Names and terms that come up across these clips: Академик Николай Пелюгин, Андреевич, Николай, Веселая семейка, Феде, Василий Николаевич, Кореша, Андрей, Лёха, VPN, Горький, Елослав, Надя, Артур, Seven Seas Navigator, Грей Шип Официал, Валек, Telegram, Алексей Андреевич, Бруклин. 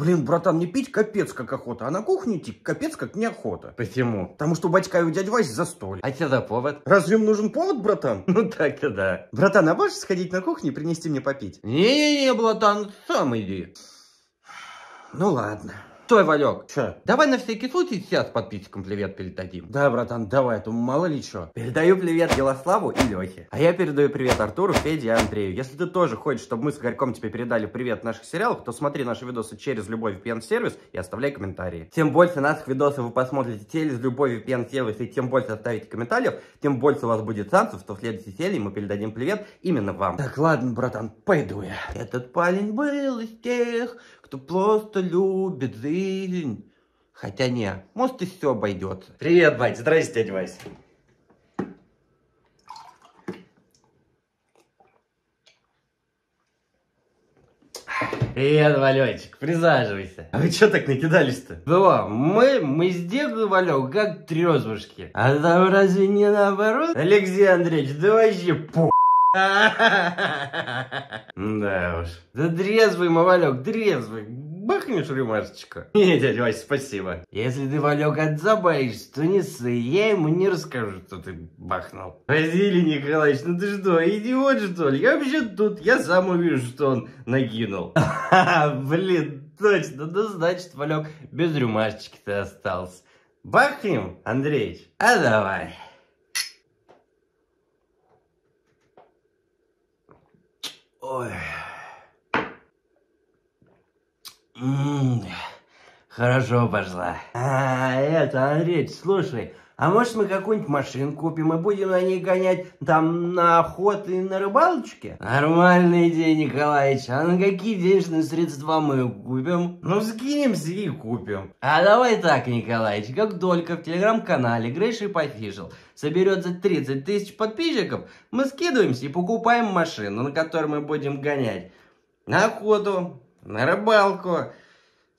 Блин, братан, не пить капец как охота, а на кухню идти капец как неохота. Почему? Потому что у батька и у дядь Васи застолье. А тебе за повод? Разве им нужен повод, братан? Ну так-то да. Братан, а можешь сходить на кухню и принести мне попить? Не-не-не, братан, сам иди. Ну ладно. Стой, Валек. Че? Давай на всякий случай сейчас подписчикам привет передадим. Да, братан, давай, а то мало ли что. Передаю привет Елославу и Лёхе. А я передаю привет Артуру, Феде и Андрею. Если ты тоже хочешь, чтобы мы с Горьком тебе передали привет наших сериалов, то смотри наши видосы через любой VPN-сервис и оставляй комментарии. Тем больше наших видосов вы посмотрите через любой VPN-сервис и тем больше оставите комментариев, тем больше у вас будет шансов, что в следующей серии мы передадим привет именно вам. Так, ладно, братан, пойду я. Этот парень был из тех, кто просто любит жизнь. Хотя не, может и все обойдется. Привет, бать, здрасте, дядя Вась. Привет, Валечек, присаживайся. А вы что так накидались-то? Да, мы сделали, Валек, как трезвушки. А там разве не наоборот? Алексей Андреевич, да вообще пух. Да уж. Да трезвый, Валек, трезвый. Бахнешь рюмашечку? Не, дядя Вася, спасибо. Если ты, Валек, отзабаешься, то не ссы, я ему не расскажу, что ты бахнул. Василий Николаевич, ну ты что, идиот что ли? Я вообще тут, я сам увижу, что он накинул. Блин, точно, ну значит, Валек, без рюмашечки ты остался. Бахнем, Андреевич? А давай. Ой. Хорошо пошла. А, это, Андреевич, слушай, а может мы какую-нибудь машину купим и будем на ней гонять там на охоты и на рыбалочке? Нормальная идея, Николаевич. А на какие денежные средства мы купим? Ну, скинемся и купим. А давай так, Николаевич, как только в телеграм-канале Грей Шип Официал соберется 30 тысяч подписчиков, мы скидываемся и покупаем машину, на которой мы будем гонять на охоту, на рыбалку,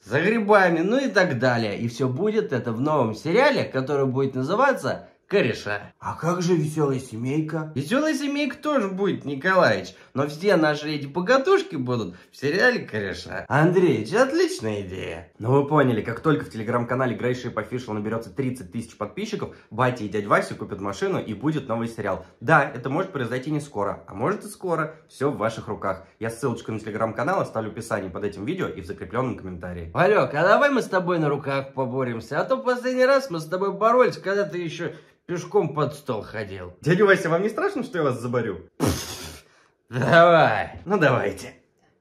за грибами, ну и так далее. И все будет это в новом сериале, который будет называться «Кореша». А как же «Веселая семейка»? «Веселая семейка» тоже будет, Николаевич. Но все наши эти поготушки будут в сериале «Кореша». Андреевич, отличная идея. Ну вы поняли, как только в телеграм-канале Грей Шип Официал наберется 30 тысяч подписчиков, батя и дядь Вася купят машину и будет новый сериал. Да, это может произойти не скоро, а может и скоро. Все в ваших руках. Я ссылочку на телеграм-канал оставлю в описании под этим видео и в закрепленном комментарии. Валек, а давай мы с тобой на руках поборемся? А то в последний раз мы с тобой боролись, когда ты еще пешком под стол ходил. Дядя Вася, вам не страшно, что я вас заборю? Давай. Ну давайте.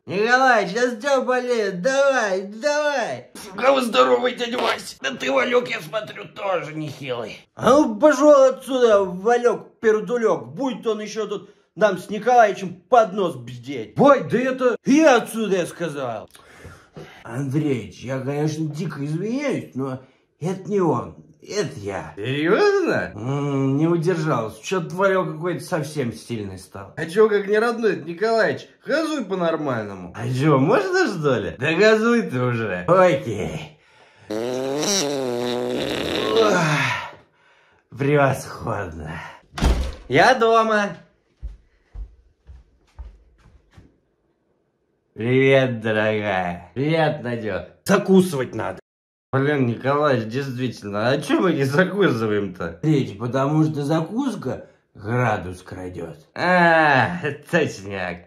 Николай, сейчас тебя болеет. Давай, давай. А вы здоровый, дядя Вася. Да ты, Валек, я смотрю, тоже нехилый. А ну пошел отсюда, Валек, пердулек. Будет он еще тут нам с Николаевичем под нос бздеть. Бой, да это... И отсюда, я сказал. Андреевич, я, конечно, дико извиняюсь, но это не он. Это я. Серьезно? Не удержался. Что-то творил какой-то совсем сильный стал. А чё, как не родной, Николаевич? Газуй по-нормальному. А чё, можно что ли? Да газуй ты уже. Окей. Превосходно. Я дома. Привет, дорогая. Привет, Надя. Закусывать надо. Блин, Николаевич, действительно, а чё мы не закусываем-то? Речь, потому что закуска градус крадет. А, точняк.